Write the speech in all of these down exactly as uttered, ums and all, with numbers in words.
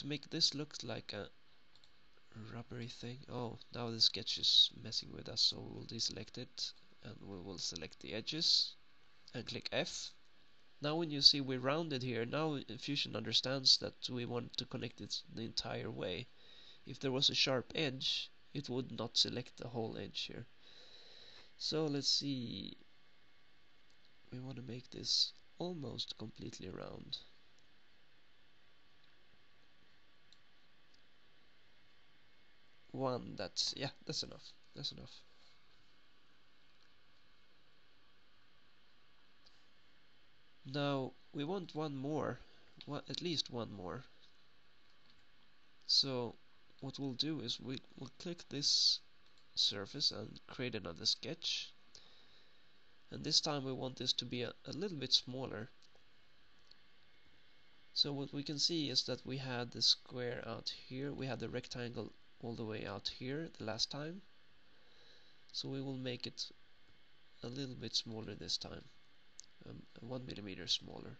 to make this look like a rubbery thing. Oh, now the sketch is messing with us, so we'll deselect it and we will select the edges and click F. Now when you see we rounded here, now Fusion understands that we want to connect it the entire way. If there was a sharp edge, it would not select the whole edge here. So let's see, we want to make this almost completely round. One, that's, yeah, that's enough, that's enough. Now we want one more, one, at least one more. So what we'll do is we will click this surface and create another sketch. And this time we want this to be a, a little bit smaller. So what we can see is that we had the square out here, we had the rectangle all the way out here the last time. So we will make it a little bit smaller this time. Um, one millimeter smaller.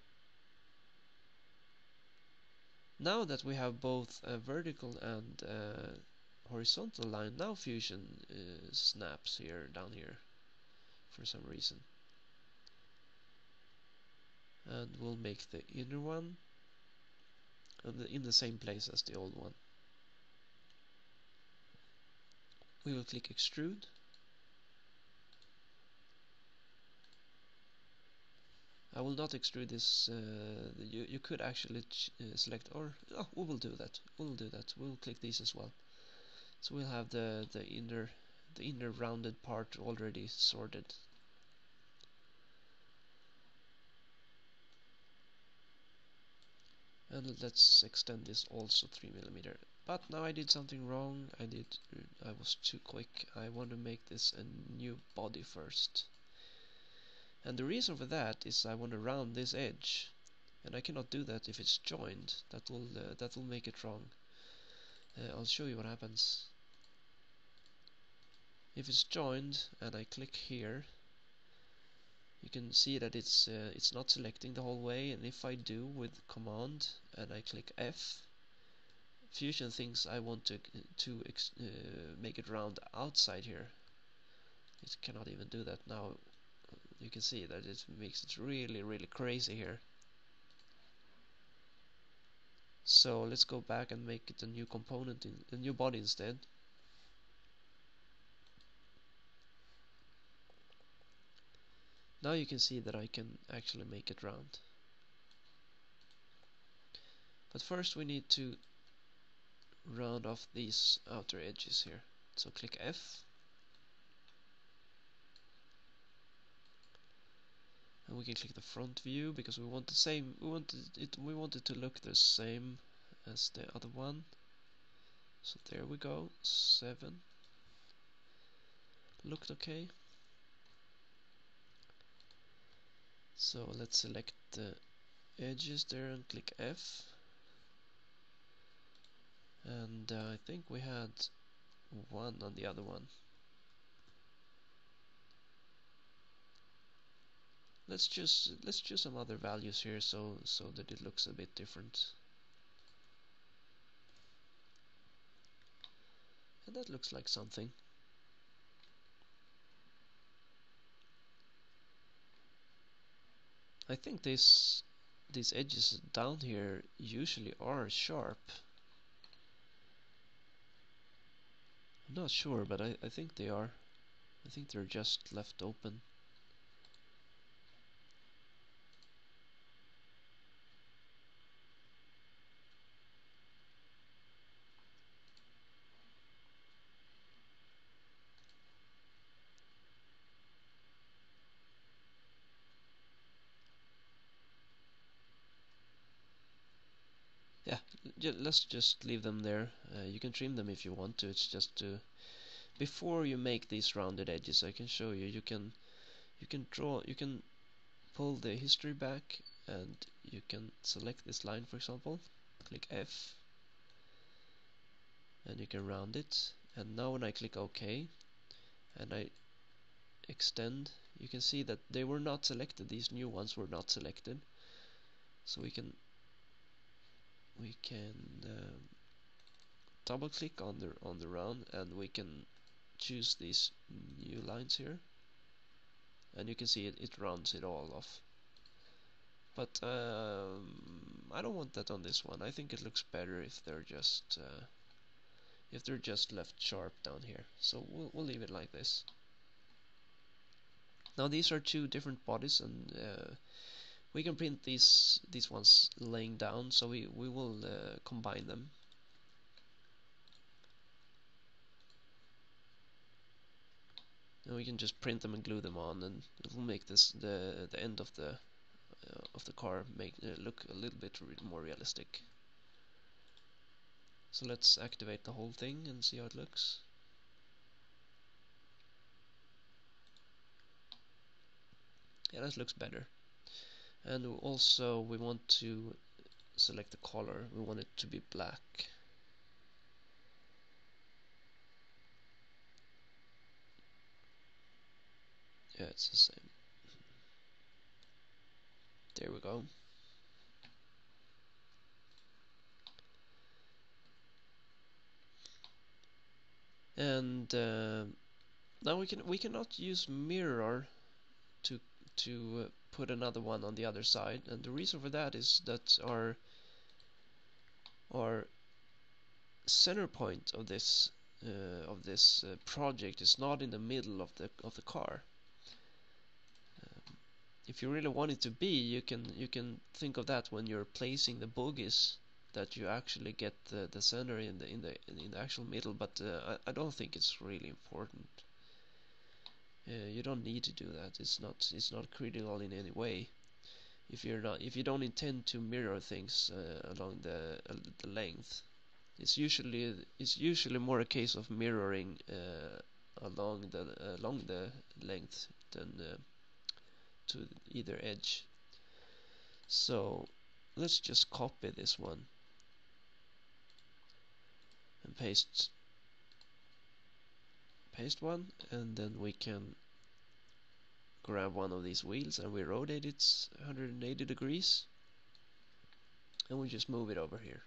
Now that we have both a vertical and a horizontal line, now Fusion uh, snaps here down here for some reason. And we'll make the inner one and the, in the same place as the old one. We will click extrude. I will not extrude this. Uh, you, you could actually ch uh, select, or oh, we will do that. We'll do that. We'll click these as well. So we'll have the the inner the inner rounded part already sorted. And let's extend this also three millimeter. But now I did something wrong. I did. I was too quick. I want to make this a new body first. And the reason for that is I want to round this edge, and I cannot do that if it's joined. That will uh, that will make it wrong. Uh, I'll show you what happens. If it's joined and I click here, you can see that it's uh, it's not selecting the whole way. And if I do with Command and I click F, Fusion thinks I want to to ex uh, make it round outside here. It cannot even do that now. You can see that it makes it really, really crazy here. So let's go back and make it a new component, in, a new body instead. Now you can see that I can actually make it round. But first we need to round off these outer edges here. So click F. And we can click the front view because we want the same. We wanted it. We want it to look the same as the other one. So there we go. Seven. Looked okay. So let's select the edges there and click F. And uh, I think we had one on the other one. Let's choose let's choose some other values here so so that it looks a bit different. And that looks like something. I think this these edges down here usually are sharp. I'm not sure, but I, I think they are. I think they're just left open. Let's just leave them there. Uh, you can trim them if you want to. It's just to, before you make these rounded edges, I can show you. You can, you can draw. You can pull the history back, and you can select this line, for example. Click F, and you can round it. And now when I click OK, and I extend, you can see that they were not selected. These new ones were not selected. So we can. we can uh, double click on the on the round, and we can choose these new lines here, and you can see it, it rounds it all off. But um, I don't want that on this one. I think it looks better if they're just uh, if they're just left sharp down here. So we'll we'll leave it like this. Now these are two different bodies, and uh, we can print these these ones laying down. So we we will uh, combine them. And we can just print them and glue them on, and it will make this the the end of the uh, of the car make it uh, look a little bit re more realistic. So let's activate the whole thing and see how it looks. Yeah, that looks better. And also we want to select the color. We want it to be black. Yeah, it's the same. There we go. And uh, now we can we cannot use mirror to to uh, put another one on the other side, and the reason for that is that our our center point of this uh, of this uh, project is not in the middle of the of the car. Um, if you really want it to be, you can you can think of that when you're placing the bogies, that you actually get the, the center in the in the in the actual middle. But uh, I, I don't think it's really important. Uh, you don't need to do that. It's not it's not critical in any way. If you're not if you don't intend to mirror things uh, along the uh, the length, it's usually it's usually more a case of mirroring uh, along the uh, along the length than uh, to either edge. So let's just copy this one and paste paste one, and then we can grab one of these wheels and we rotate it one hundred eighty degrees, and we just move it over here.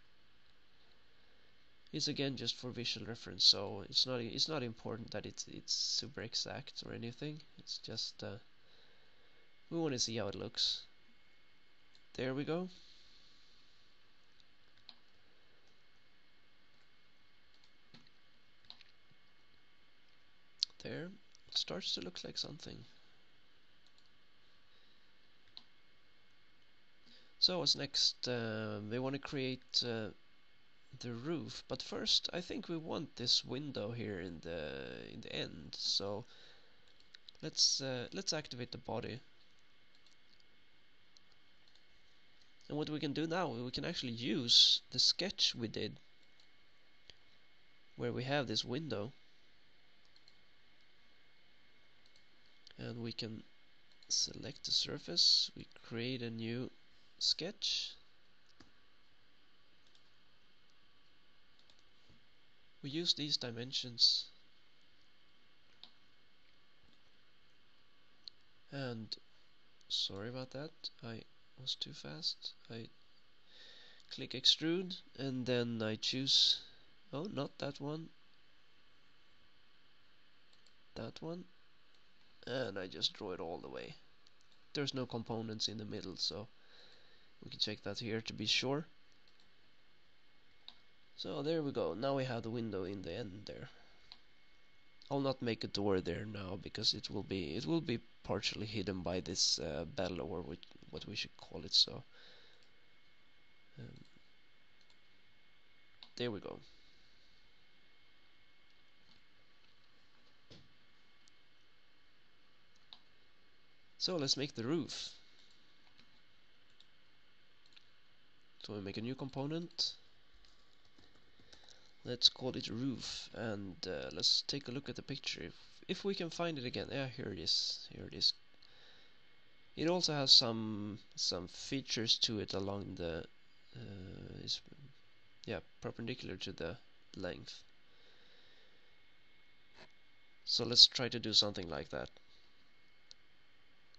It's again just for visual reference, so it's not it's not important that it's it's super exact or anything. It's just uh, we want to see how it looks. There we go. There, it starts to look like something. So what's next? Uh, we want to create uh, the roof, but first I think we want this window here in the in the end. So let's uh, let's activate the body. And what we can do now, we can actually use the sketch we did, where we have this window. And we can select the surface, we create a new sketch. We use these dimensions, and sorry about that, I was too fast. I click extrude, and then I choose, oh, not that one, that one. And I just draw it all the way. There's no components in the middle, so we can check that here to be sure. So there we go. Now we have the window in the end there. I'll not make a door there now, because it will be it will be partially hidden by this uh, bell, or which, what we should call it. So um, there we go. So let's make the roof. So we make a new component. Let's call it roof, and uh, let's take a look at the picture if, if we can find it again. Yeah, here it is. Here it is. It also has some some features to it along the uh, is yeah perpendicular to the length. So let's try to do something like that.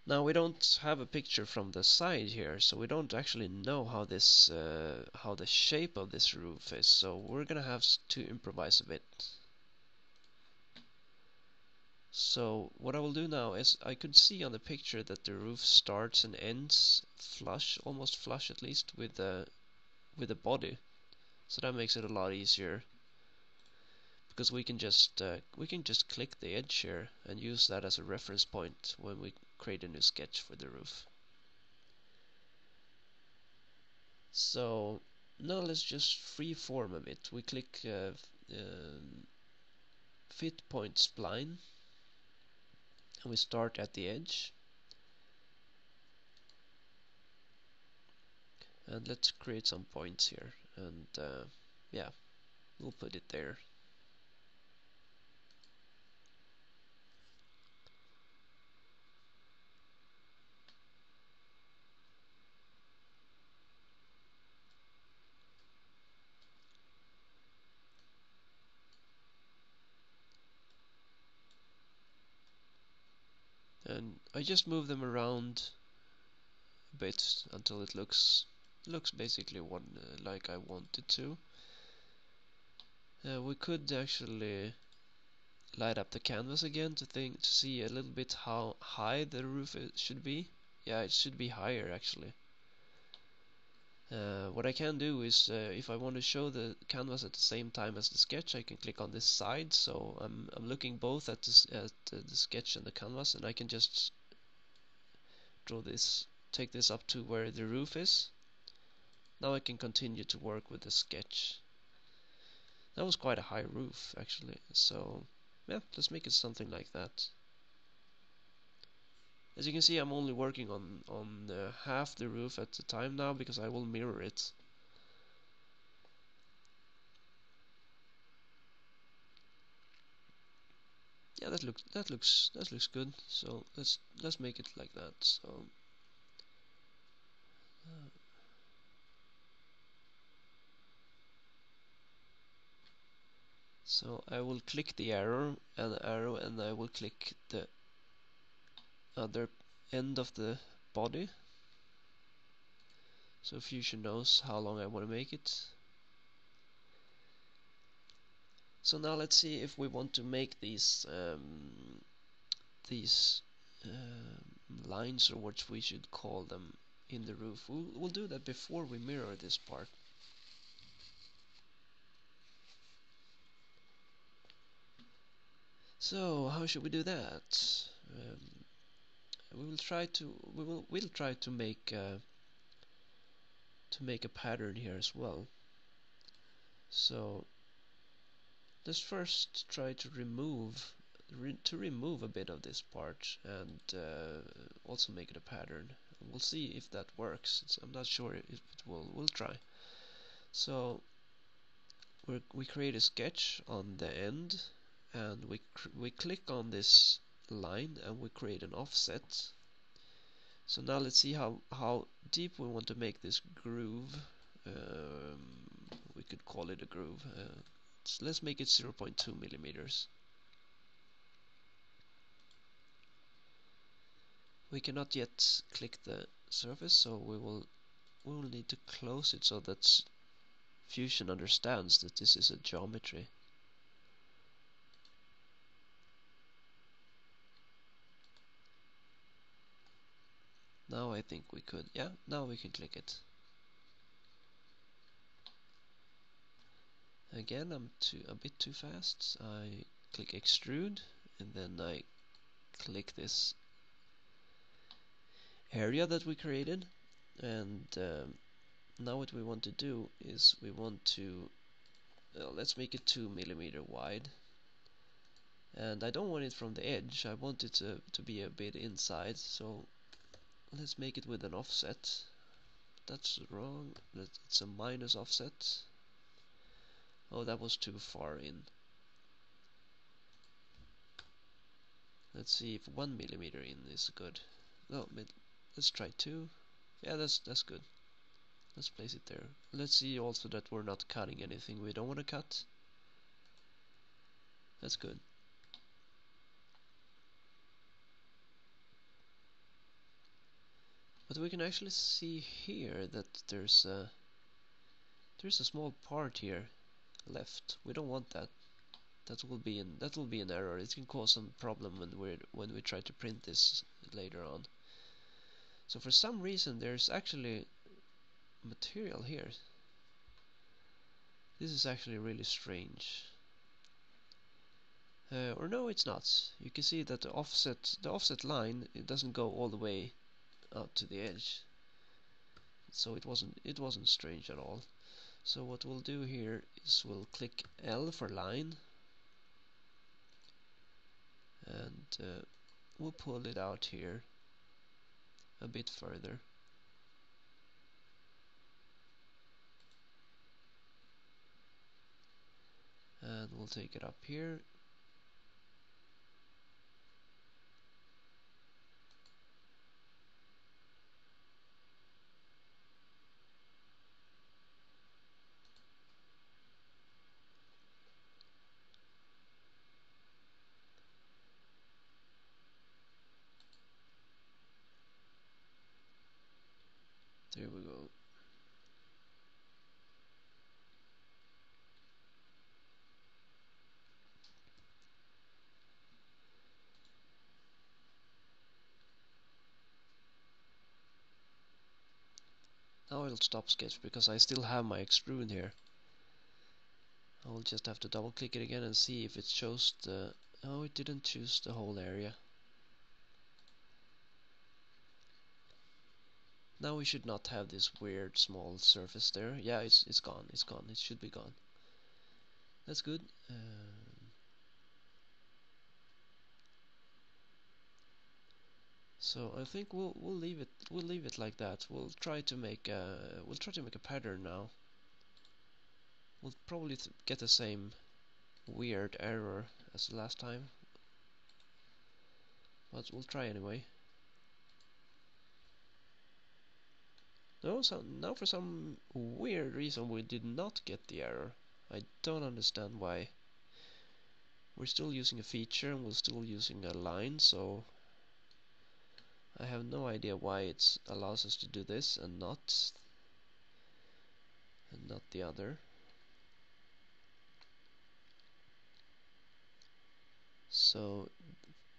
Now we don't have a picture from the side here, so we don't actually know how this uh, how the shape of this roof is, so we're gonna have to improvise a bit. So what I will do now is I could see on the picture that the roof starts and ends flush, almost flush at least, with the with the body. So that makes it a lot easier, because we can just uh, we can just click the edge here and use that as a reference point when we create a new sketch for the roof. So now let's just freeform a bit. We click uh, um, fit point spline. And we start at the edge, and let's create some points here, and uh, yeah, we'll put it there. And I just move them around a bit until it looks looks basically one uh, like I want it to. Uh, we could actually light up the canvas again to think to see a little bit how high the roof is, should be. Yeah, it should be higher actually. Uh, what I can do is uh, if I want to show the canvas at the same time as the sketch, I can click on this side, so I'm, I'm looking both at, this, at uh, the sketch and the canvas, and I can just draw this, take this up to where the roof is. Now I can continue to work with the sketch. That was quite a high roof actually, so yeah, let's make it something like that. As you can see, I'm only working on on uh, half the roof at a time now, because I will mirror it. Yeah, that looks that looks that looks good. So let's let's make it like that. So uh, so I will click the arrow and arrow, and I will click the other end of the body, so Fusion knows how long I want to make it. So now let's see if we want to make these um, these uh, lines, or what we should call them, in the roof. We'll, we'll do that before we mirror this part. So how should we do that? Um, we will try to we will we'll try to make uh, to make a pattern here as well. So let's first try to remove re to remove a bit of this part, and uh, also make it a pattern. We'll see if that works. It's, I'm not sure if it will. We'll try. So we we create a sketch on the end, and we cr we click on this line, and we create an offset. So now let's see how how deep we want to make this groove. Um, we could call it a groove. Uh, so let's make it zero point two millimeters. We cannot yet click the surface, so we will we will need to close it so that Fusion understands that this is a geometry. Now I think we could, yeah, now we can click it. Again, I'm too, a bit too fast. I click extrude, and then I click this area that we created. And um, now what we want to do is we want to, well, let's make it two millimeter wide. And I don't want it from the edge. I want it to, to be a bit inside, so let's make it with an offset. That's wrong. It's a minus offset. Oh, that was too far in. Let's see if one millimeter in is good. No, let's try two. Yeah, that's that's good. Let's place it there. Let's see also that we're not cutting anything we don't want to cut. That's good. But we can actually see here that there's a there's a small part here left. We don't want that. That will be an that will be an error. It can cause some problem when we when we try to print this later on. So for some reason there's actually material here. This is actually really strange. Uh, or no, it's not. You can see that the offset the offset line, it doesn't go all the way out to the edge. So it wasn't it wasn't strange at all. So what we'll do here is we'll click L for line, and uh, we'll pull it out here a bit further. And we'll take it up here. There we go. Now it'll stop sketch because I still have my extrude here. I'll just have to double click it again and see if it shows the... Oh, it didn't choose the whole area. Now we should not have this weird small surface there. Yeah, it's it's gone. It's gone. It should be gone. That's good. Um, so I think we'll we'll leave it we'll leave it like that. We'll try to make a we'll try to make a pattern now. We'll probably th get the same weird error as the last time, but we'll try anyway. No, so now for some weird reason we did not get the error. I don't understand why. We're still using a feature and we're still using a line, so I have no idea why it allows us to do this and not and not the other. So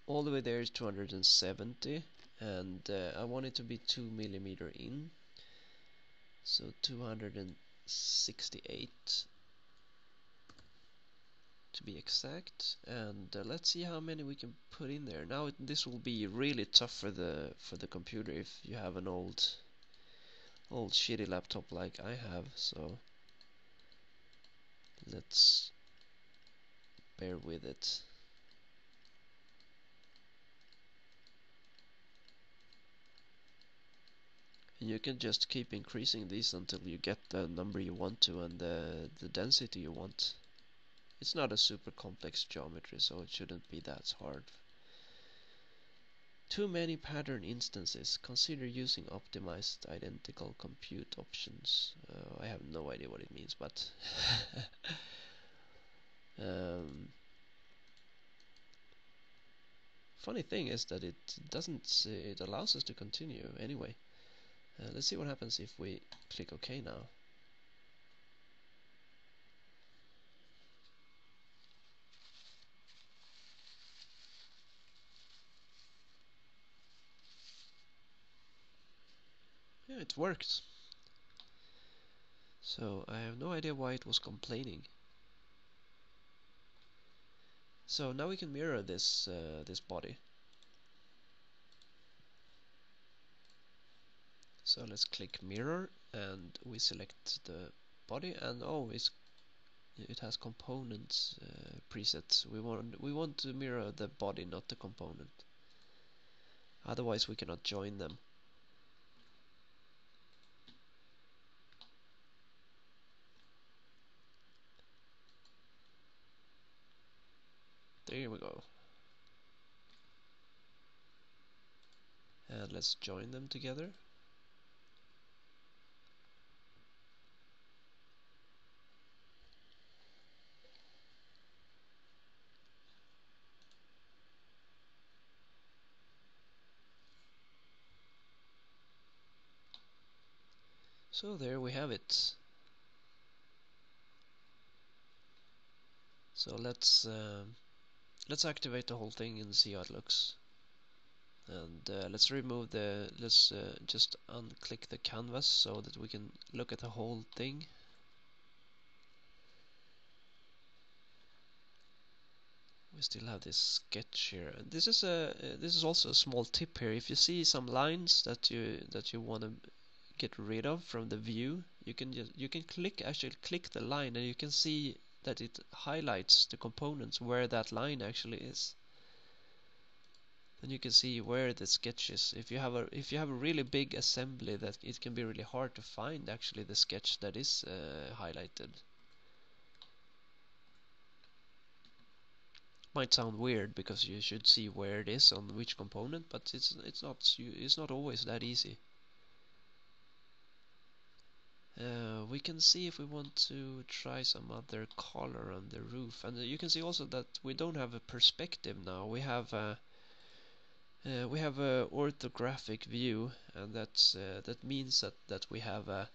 all the way there is two hundred seventy, and uh, I want it to be two millimeter in. So two hundred sixty-eight to be exact, and uh, let's see how many we can put in there. Now it, this will be really tough for the for the computer if you have an old old shitty laptop like I have. So let's bear with it. You can just keep increasing these until you get the number you want to and the, the density you want. It's not a super complex geometry, so it shouldn't be that hard. Too many pattern instances. Consider using optimized identical compute options. Uh, I have no idea what it means, but... um, funny thing is that it doesn't... it allows us to continue anyway. Uh, let's see what happens if we click OK now. Yeah, it worked. So I have no idea why it was complaining. So now we can mirror this uh, this body. So let's click mirror and we select the body, and oh, it's, it has components uh, presets. We want we want to mirror the body, not the component. Otherwise, we cannot join them. There we go. And let's join them together. So there we have it. So let's uh, let's activate the whole thing and see how it looks. And uh, let's remove the let's uh, just unclick the canvas so that we can look at the whole thing. We still have this sketch here. And this is a uh, this is also a small tip here. If you see some lines that you that you want to get rid of from the view, you can just, you can click actually click the line, and you can see that it highlights the components where that line actually is. Then you can see where the sketch is. If you have a if you have a really big assembly, that it can be really hard to find actually the sketch that is uh, highlighted. Might sound weird because you should see where it is on which component, but it's it's not it's not always that easy. Uh, we can see if we want to try some other color on the roof, and you can see also that we don't have a perspective now. We have a uh, we have a orthographic view, and that's uh, that means that that we have a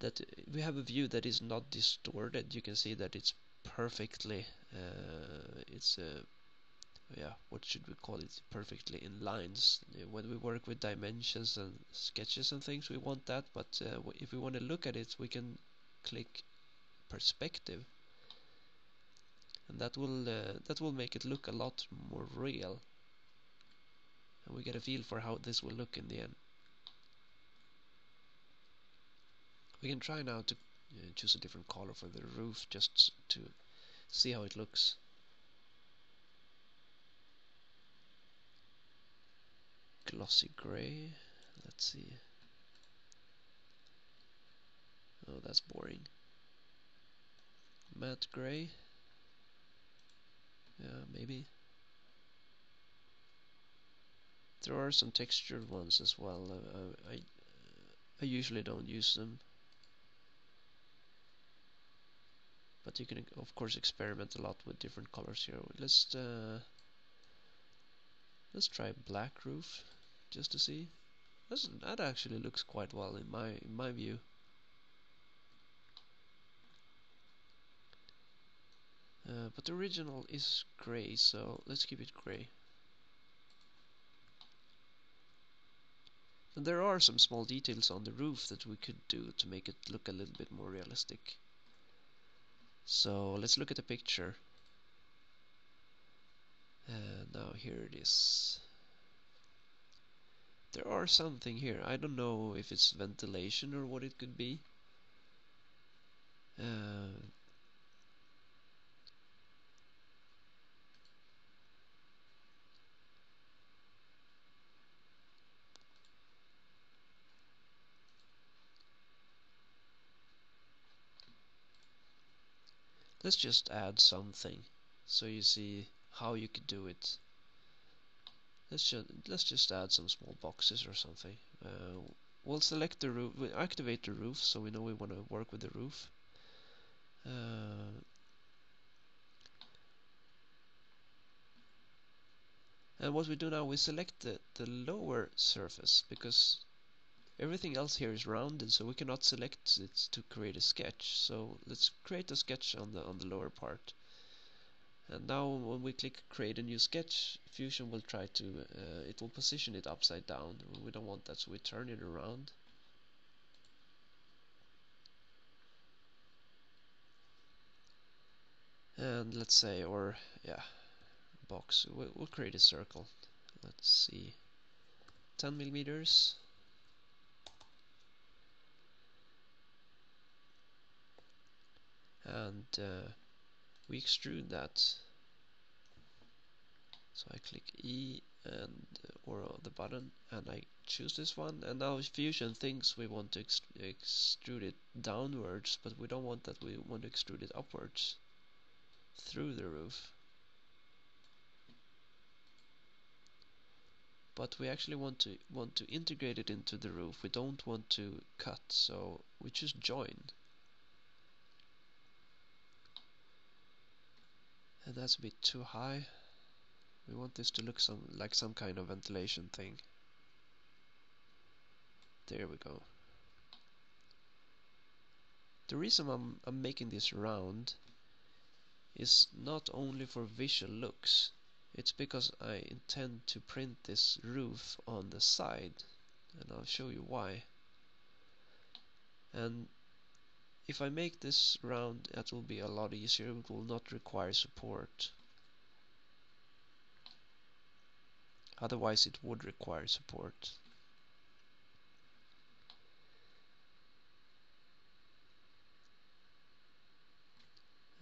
that we have a view that is not distorted. You can see that it's perfectly uh, it's uh, yeah what should we call it perfectly in lines. When we work with dimensions and sketches and things, we want that, but uh, if we want to look at it, we can click perspective, and that will uh, that will make it look a lot more real, and we get a feel for how this will look in the end. We can try now to Uh, choose a different color for the roof just to see how it looks. Glossy gray, let's see. Oh, that's boring. Matte gray, yeah, maybe. There are some textured ones as well. Uh, I, I usually don't use them, but you can of course experiment a lot with different colors here. Let's uh, let's try black roof just to see. That's, that actually looks quite well in my in my view. Uh, but the original is gray, so let's keep it gray. And there are some small details on the roof that we could do to make it look a little bit more realistic. So let's look at the picture. And uh, now here it is. There are something here. I don't know if it's ventilation or what it could be. Uh, Let's just add something so you see how you could do it. Let's just let's just add some small boxes or something. Uh, we'll select the roof, we'll activate the roof, so we know we want to work with the roof. Uh, and what we do now, we select the the lower surface, because everything else here is rounded, so we cannot select it to create a sketch. So let's create a sketch on the on the lower part. And now when we click create a new sketch, Fusion will try to uh, it will position it upside down. We don't want that, so we turn it around. And let's say, or yeah, box. We'll, we'll create a circle. Let's see, ten millimeters. And uh, we extrude that. So I click E and or the button, and I choose this one. And now Fusion thinks we want to ext extrude it downwards, but we don't want that. We want to extrude it upwards through the roof. But we actually want to want to integrate it into the roof. We don't want to cut, so we choose join. And that's a bit too high. We want this to look some like some kind of ventilation thing. There we go. The reason I'm, I'm making this round is not only for visual looks, it's because I intend to print this roof on the side, and I'll show you why. And if I make this round, that will be a lot easier. It will not require support. Otherwise it would require support.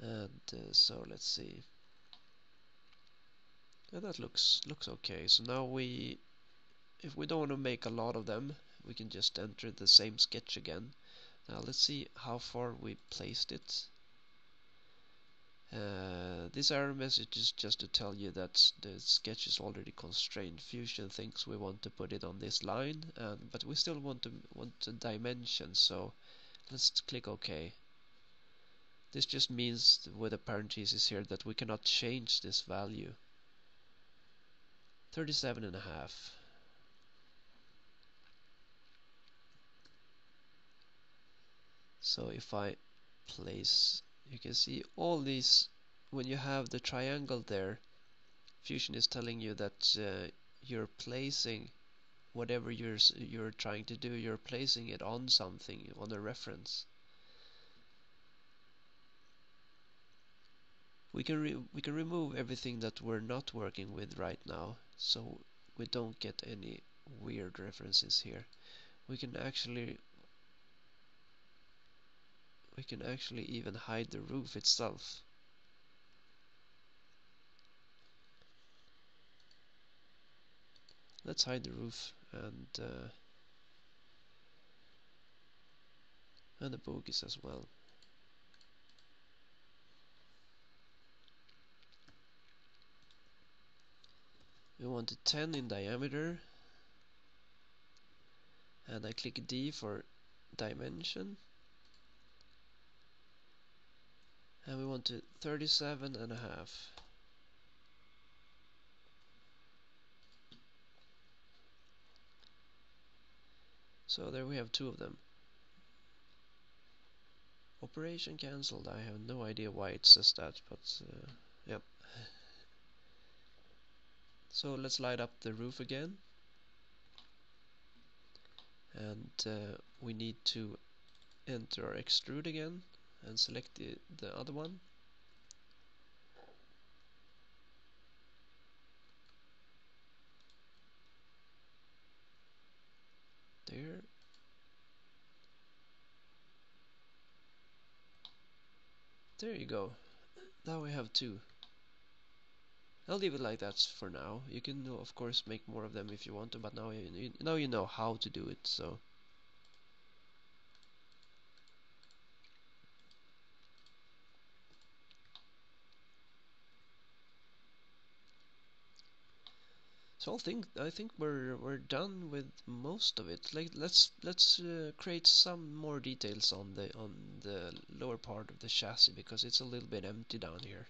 And uh, so let's see. And that looks looks okay. So now we, if we don't want to make a lot of them, we can just enter the same sketch again. Now let's see how far we placed it. Uh, this error message is just to tell you that the sketch is already constrained. Fusion thinks we want to put it on this line, and, but we still want to want a dimension. So let's click OK. This just means with a parenthesis here that we cannot change this value. thirty-seven and a half. So if I place, you can see all these, when you have the triangle there, Fusion is telling you that uh, you're placing whatever you're you're trying to do, you're placing it on something, on a reference. We can re we can remove everything that we're not working with right now, so we don't get any weird references here. We can actually we can actually even hide the roof itself. Let's hide the roof and uh, and the bogies as well. We want a ten in diameter, and I click D for dimension, and we want to thirty-seven and a half. So there we have two of them. Operation cancelled. I have no idea why it says that, but uh, yep. So let's light up the roof again, and uh, we need to enter our extrude again and select the, the other one, there, there you go. Now we have two. I'll leave it like that for now. You can of course make more of them if you want to, but now you, now you know how to do it. So so I think I think we're we're done with most of it. Like let's let's uh, create some more details on the on the lower part of the chassis, because it's a little bit empty down here.